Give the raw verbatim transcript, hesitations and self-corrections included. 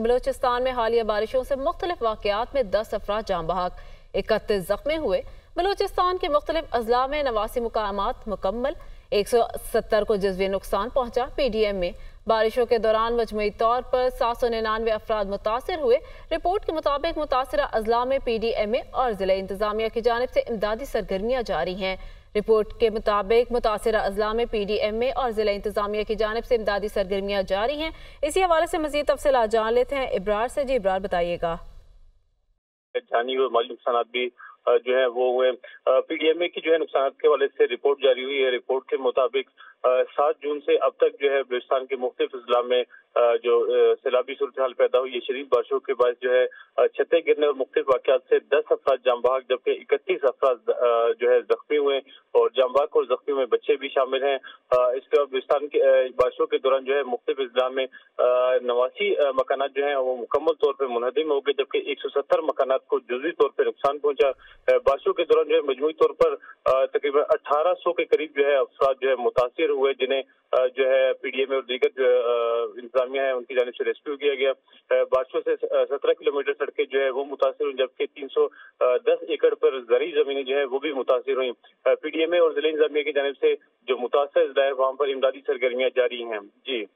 बलोचिस्तान में हालिया बारिशों से मुख्तलिफ वाक़यात में दस अफराद जाम बहाक, इकतीस जख्मी हुए। बलोचिस्तान के मुख्तलिफ अजला में नवासी मुकामात मुकम्मल, एक सौ सत्तर को जज्वी नुकसान पहुँचा। पी डी एम में बारिशों के दौरान मजमूई तौर पर सात सौ निन्यानवे अफराद मुतासर हुए। रिपोर्ट के मुताबिक मुतासरा अजला में पी डी एम ए और ज़िला इंतजामिया की जानिब से इमदादी सरगर्मियाँ जारी हैं। रिपोर्ट के मुताबिक मुतासरा अजला में पी डी एम ए और ज़िला इंतजामिया की जानिब से इमदादी सरगर्मियाँ जारी हैं। इसी हवाले से मज़ीद तफसीलात जान लेते हैं इब्रार से। जी इब्रार बताइएगा। जो है वो हुए पीडीएमए की जो है नुकसान के हवाले से रिपोर्ट जारी हुई है। रिपोर्ट के मुताबिक सात जून से अब तक जो है बलोचिस्तान के मुख्तलिफ अजला में जो सैलाबी सूरत हाल पैदा हुई है। शदीद बारिशों के बाद जो है छतें गिरने और मुख्तलिफ वाक़यात से दस अफराद जाम बहाक जबकि इकतीस अफराद जो है जख्मी हुए और जाम बहाक और जख्मी में बच्चे भी शामिल हैं। इसके बाद बलोचिस्तान के बारिशों के दौरान जो है मुख्तलिफ अजला में नवासी मकानात जो है वो मुकम्मल तौर पर मुनहदिम हो गए जबकि एक सौ सत्तर मकानात को जुज़वी तौर पर नुकसान पहुंचा। बारिशों के दौरान जो है मजमूई तौर पर तकरीबन अठारह सौ के करीब जो है अफराद जो है मुतासर हुए जिन्हें जो है पीडीएमए और दीगर जो इंतजामिया है उनकी जानिब से रेस्क्यू किया गया। बारिशों से सत्रह किलोमीटर सड़कें जो है वो मुतासर हुई जबकि तीन सौ दस एकड़ पर जरी जमीनें जो है वो भी मुतासर हुई। पीडीएमए और जिला इंतजामिया की जानिब से जो मुतासर है वहाँ पर इमदादी सरगर्मियाँ जारी हैं। जी।